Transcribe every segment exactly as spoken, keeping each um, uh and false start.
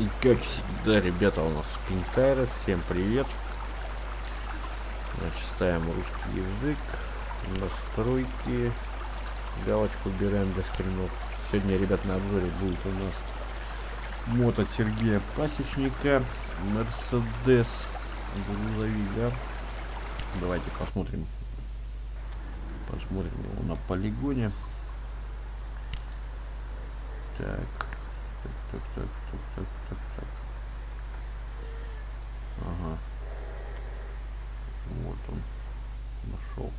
И как всегда, ребята, у нас Спинтайрс. Всем привет. Значит, ставим русский язык. Настройки. Галочку убираем до скринов. Сегодня, ребят, на обзоре будет у нас мод от Сергея Пасечника. Mercedes грузовик, да? Давайте посмотрим. Посмотрим его на полигоне. Так. Так, так, так, так, так, так, так. Ага. Вот он. Нашел.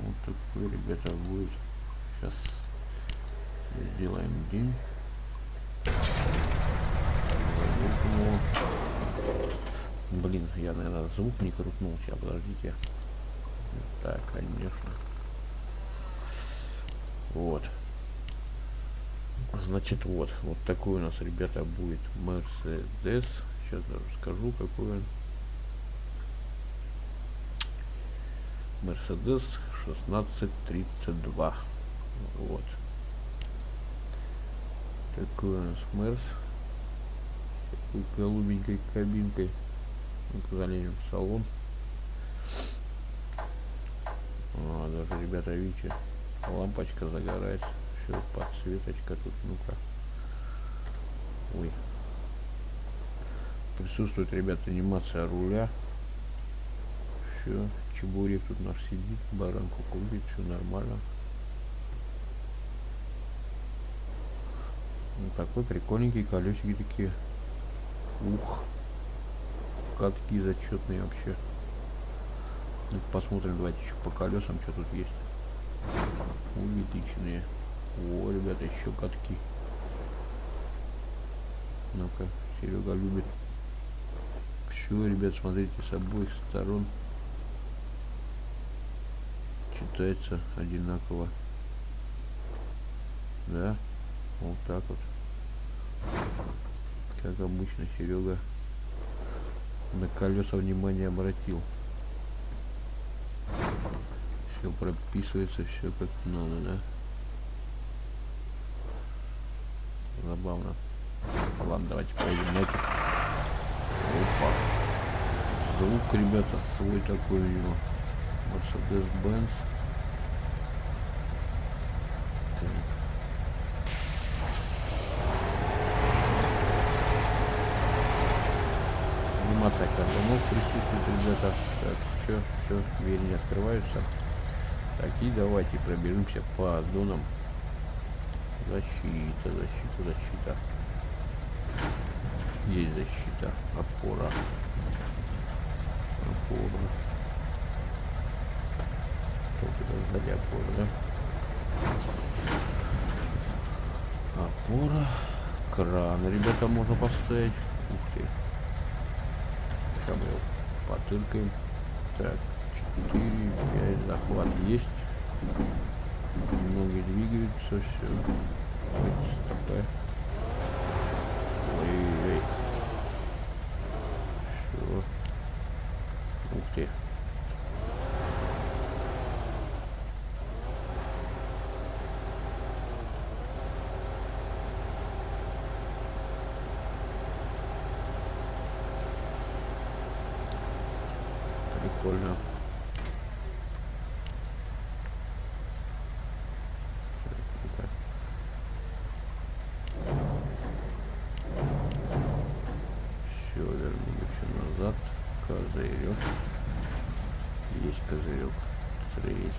Вот такой, ребята, будет. Сейчас сделаем день. Блин, я, наверное, звук не крутнул. Сейчас, подождите. Так, конечно. Вот. Значит, вот вот такой у нас, ребята, будет Mercedes. Сейчас даже скажу, какой он. Mercedes шестнадцать тридцать два. Вот такой у нас Мерс. Такой голубенькой кабинкой. Вот, залезем в салон. А, даже, ребята, видите, лампочка загорается. Все, подсветочка тут, ну-ка. Ой. Присутствует, ребят, анимация руля. Все, чебурек тут наш сидит, баранку купить, все нормально. Ну, такой прикольненький, колесики такие. Ух. Катки зачетные вообще. Ну, посмотрим, давайте еще по колесам, что тут есть. Увеличенные. О, ребята, еще катки. Ну-ка, Серега любит. Все, ребят, смотрите, с обоих сторон читается одинаково. Да, вот так вот. Как обычно, Серега на колеса внимание обратил. Все прописывается, все как надо, да? Забавно. Ладно, давайте поедем на это. Опа. Звук, ребята, свой такой у него. Mercedes-Benz. Анимация картонов присутствует, ребята. Так, все, все, двери не открываются. Так, и давайте пробежимся по зонам. Защита, защита, защита. Есть защита. Опора. Опора. Только сзади опора, да? Опора. Кран, ребята, можно поставить. Ух ты. Сейчас мы его потыркаем. Так, четыре, пять, захват есть. Ноги двигаются, все. Ой, ой, ой. Все. Ух ты. Прикольно. Козырек. Есть козырек. Трейлер.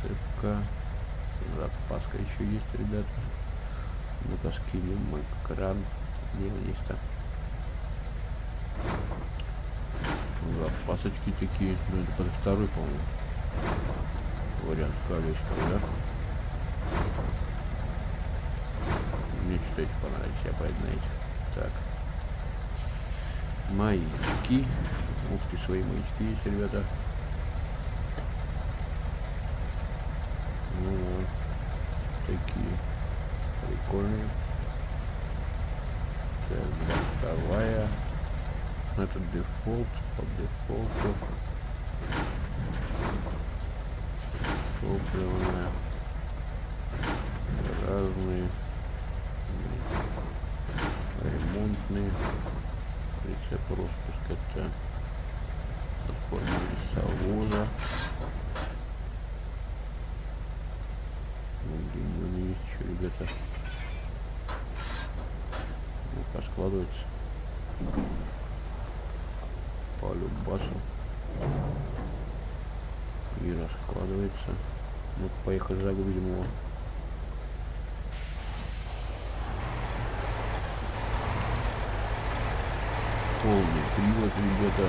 Цепка. Запаска еще есть, ребята. Ну-ка, скинем мы кран. Где он есть-то? Запасочки такие. Ну, это второй, по-моему. Вариант колеса, да? Мне что-то эти понравились, я пойду на эти. Так. Маячки. Ух ты, свои маячки есть, ребята. Вот. Такие прикольные. Так, бортовая. Это дефолт. По дефолту. Топливная. Разные. нужны прицеп распуска, это платформа лесовоза. Блин, есть еще, ребята. Пока складывается. По любасу. И раскладывается. Ну поехали, загрузим его. Полный привод, ребята.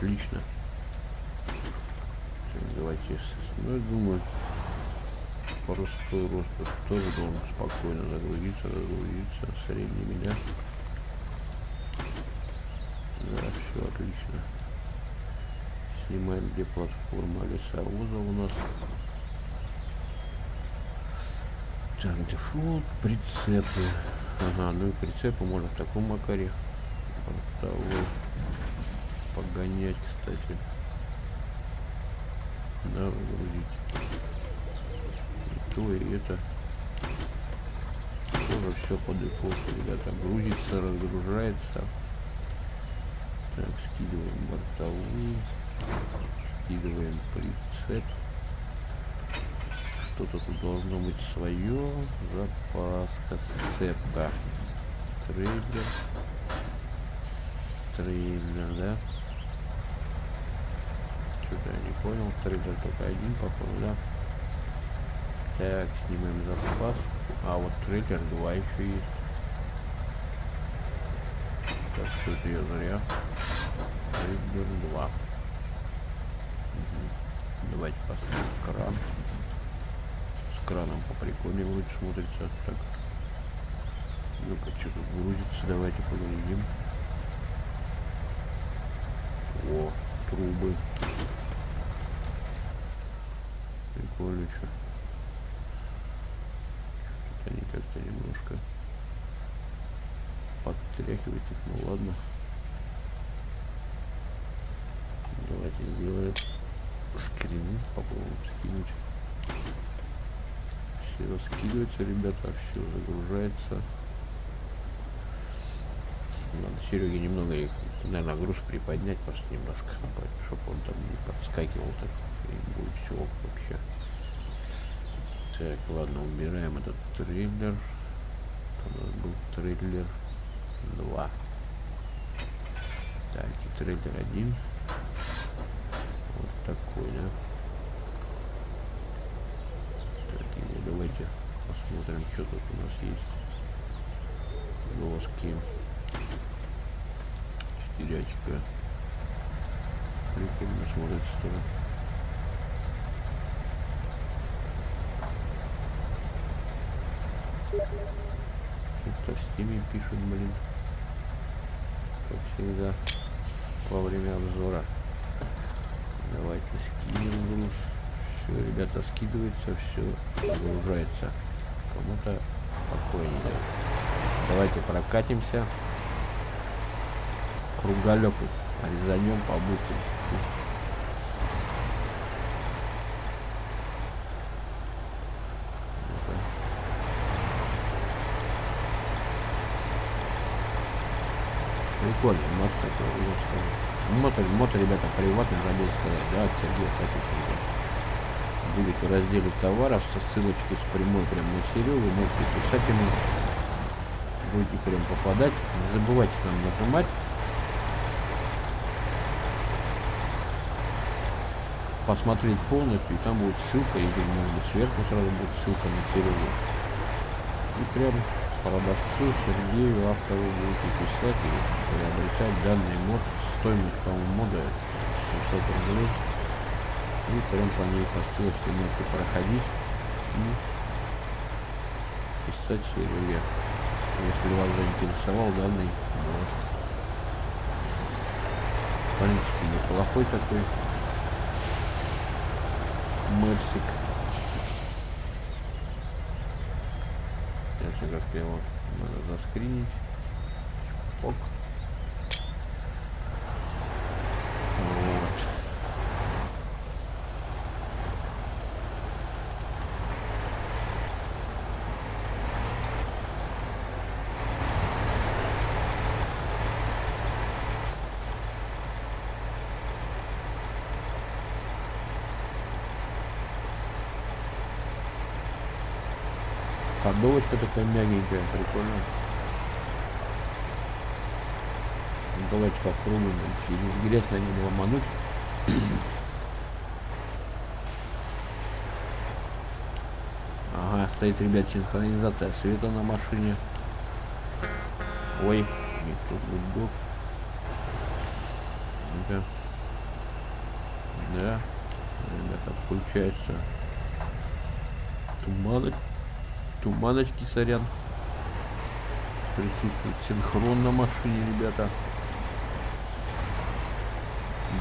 Отлично. Давайте, ну я думаю, просто рост тоже должен спокойно загрузиться, загрузиться, средний меня. Да, все отлично. Снимаем, где платформа лесовоза у нас. Так, дефолт, прицепы. Ага, ну и прицепы можно в таком макаре. Портовой. Погонять, кстати, да, выгрузить и то, и это тоже все по дефолту, ребята, грузится, разгружается. Так, скидываем бортовую, скидываем прицеп, что-то тут должно быть свое, запаска, сцепка, трейлер, трейлер, да. Что-то я не понял, трейлер только один, походу, да. Так, снимаем запас. А вот трейлер два еще есть. Так, что-то я зря. Трейлер два. Угу. Давайте поставим кран. С краном поприкольнее будет смотрится. Так. Ну-ка, что-то грузится, давайте поглядим. О, трубы. Прикольно, что. Что-то они как-то немножко подтряхивают их, ну ладно. Давайте сделаем скрин, попробуем скинуть. Все раскидывается, ребята, все загружается. Надо Сереге немного их, наверное, груз приподнять просто немножко, чтобы он там не подскакивал, так и будет все вообще. Так, ладно, убираем этот трейлер. У нас был трейлер два. Так, и трейлер один. Вот такой, да. Так, и давайте посмотрим, что тут у нас есть. Доски. четыре очка. Прикольно смотрится тоже. Что-то в стиме пишут, блин. Как всегда. Во время обзора. Давайте скинем груз. Все, ребята, скидывается, все загружается. Кому-то спокойнее. Давайте прокатимся. Кругалёк резанём по буту. Прикольно, мод такой. Мод, мод, ребята, приватный, забыл сказать, да, от Сергея Пасечника. Будет в разделе товаров со ссылочкой с прямой прямо на Серёгу, вы можете писать ему. Будете прям попадать. Не забывайте там нажимать. Посмотреть полностью, и там будет ссылка, или может быть сверху сразу будет ссылка на Серегу. И прям продавцу Сергею, автору, будете писать и приобретать данный мод. Стоимость, по-моему, мода семьсот рублей. И прям по ней по ссылке можете проходить и писать Сереге, если вас заинтересовал данный мод. В принципе, неплохой такой. Мерсик. Сейчас же как-то его надо заскринить. Оп. Поддовочка такая мягенькая, прикольная. Николаевич по кругу, не грязно не было мануть. Ага, стоит, ребят, синхронизация света на машине. Ой, не тут гудок. Да. Да, ребята, включается туманы. Туманочки, сорян, присутствует синхрон на машине, ребята.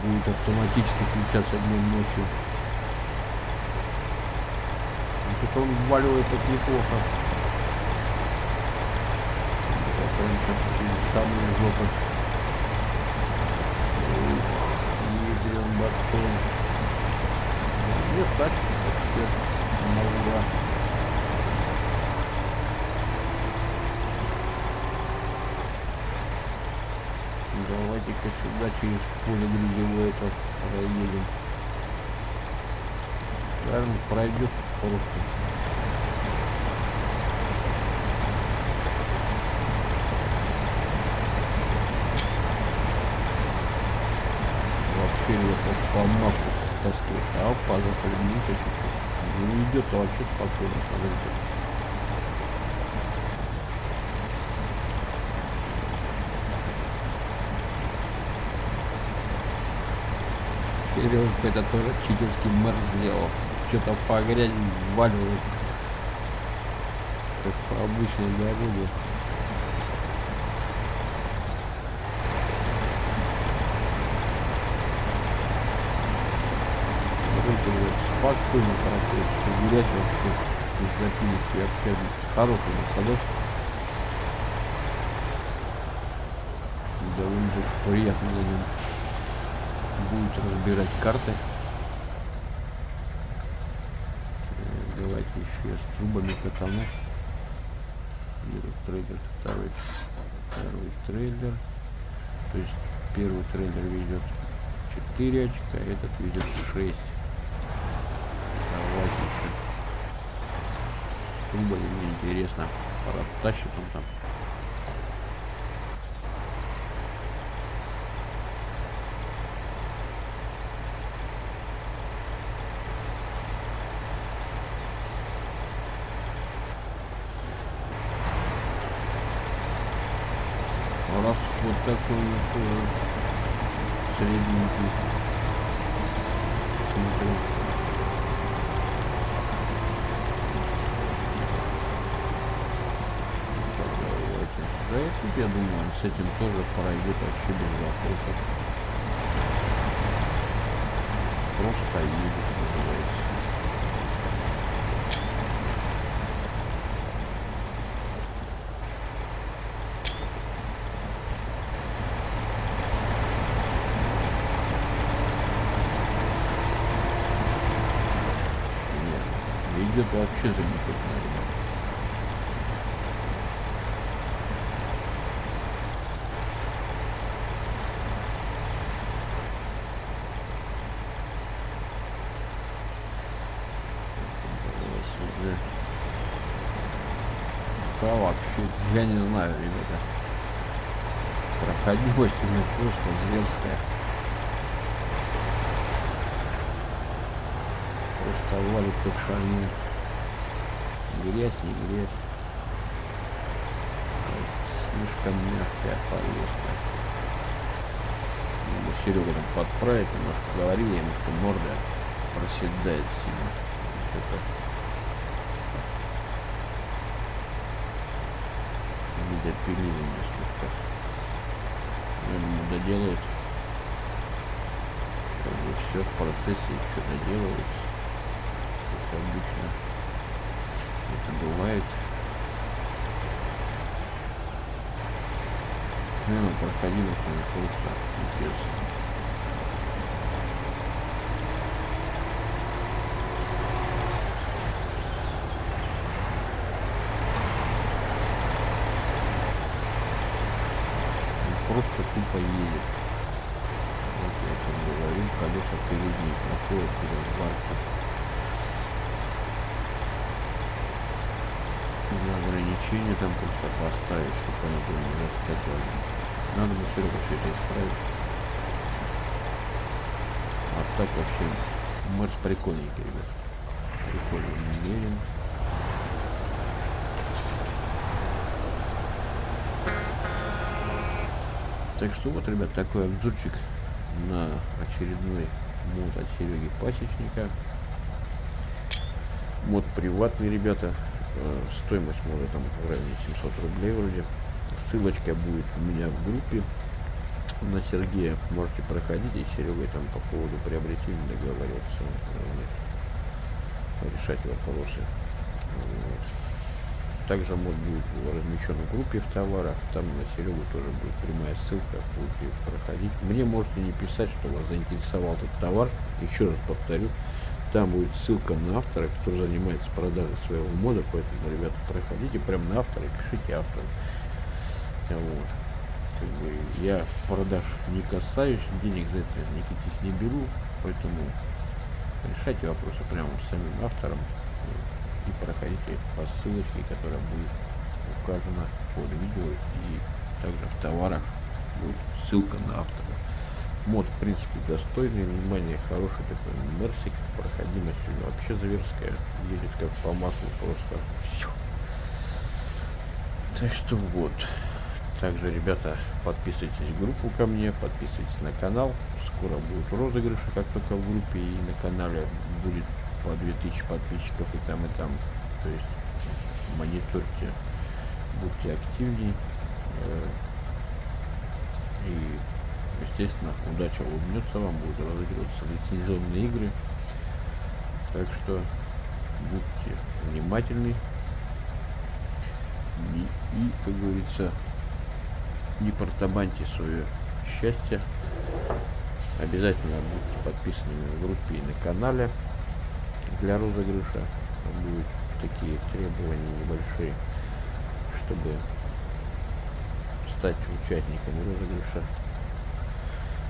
Будет автоматически включаться днем, ночью. Тут он вваливает так неплохо. Самые жопы. Едрен батон. Нет, тачки вообще на ура. Давайте-ка сюда через поле грязевое это проедем. Наверное, пройдет просто. Вообще я так полмакса таскаю. А опа, запрыгнул-то чуть-чуть. Не идет, а вообще спокойно, смотрите. Это тоже читерский мэр сделал. Что-то по грязи вваливает. Как по обычной дороге. Спокойно проходит. Грязь вообще. Без запились и обходить. Хороший садок. Довольно приятно за ним. Будет разбирать карты. Давайте еще с трубами катану. Трейлер, второй, второй трейлер. То есть первый трейлер ведет четыре очка, этот ведет шесть. Давайте еще. Труба мне интересно. Протащит он там. Вот такой вот средненький. Смотрю. Да и тут, я думаю, с этим тоже пройдет вообще без вопросов. Просто едет, называется. Это вообще замечательно, ребят. Да вообще, я не знаю, ребята. Проходимость у меня просто зверская. Просто валит как шарнир. Грязь, не грязь. Слишком мягкая повестка. Надо Серега там подправить, немножко говорил ему, что морда проседает сильно. Это... Недопилили несколько. Наверное, доделают. Как бы все в процессе что-то делается. как обычно это бывает. Наверное, проходило просто интересно. Просто тупо едет. Вот я о чем говорил, колеса передние проходят через барки. За ограничения там как-то поставить, чтобы они были не раскатали. Надо бы все это исправить. А так вообще мэр прикольненький, ребят. Прикольный, не верим. Так что вот, ребят, такой обзорчик на очередной мод от Сереги Пасечника. Мод приватный, ребята. Стоимость мода там в районе семисот рублей вроде. Ссылочка будет у меня в группе на Сергея. Можете проходить, и с Серегой там по поводу приобретения договариваться. Решать вопросы. Вот. Также мод будет размещен в группе в товарах, там на Серегу тоже будет прямая ссылка, будете проходить. Мне можете не писать, что вас заинтересовал этот товар, еще раз повторю, там будет ссылка на автора, кто занимается продажей своего мода, поэтому, ребята, проходите прям на автора, пишите автору. Вот. Как бы я продаж не касаюсь, денег за это никаких не беру, поэтому решайте вопросы прямо с самим автором. И проходите по ссылочке, которая будет указана под видео, и также в товарах будет ссылка на автора. Мод, в принципе, достойный внимания, хороший такой мерсик, проходимость вообще зверская, едет как по маслу просто. Всё. Так что вот. Также, ребята, подписывайтесь в группу ко мне, подписывайтесь на канал. Скоро будут розыгрыши, как только в группе и на канале будет по две тысячи подписчиков и там, и там. То есть мониторьте, будьте активнее. И, естественно, удача улыбнется вам, будут разыгрываться лицензионные игры. Так что будьте внимательны. И, и как говорится, не портабаньте свое счастье. Обязательно будьте подписаны в группе и на канале. Для розыгрыша будут такие требования небольшие, чтобы стать участником розыгрыша.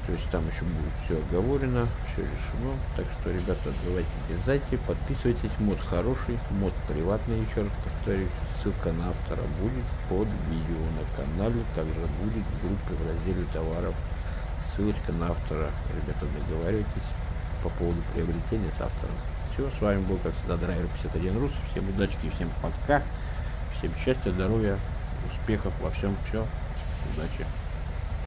То есть там еще будет все оговорено, все решено. Так что, ребята, давайте дерзайте, подписывайтесь. Мод хороший, мод приватный, еще раз повторюсь. Ссылка на автора будет под видео на канале, также будет в группе в разделе товаров. Ссылочка на автора. Ребята, договаривайтесь по поводу приобретения с автором. С вами был, как всегда, драйвер пятьдесят один Рус. Всем удачки, всем пока. Всем счастья, здоровья, успехов во всем. Все. Удачи.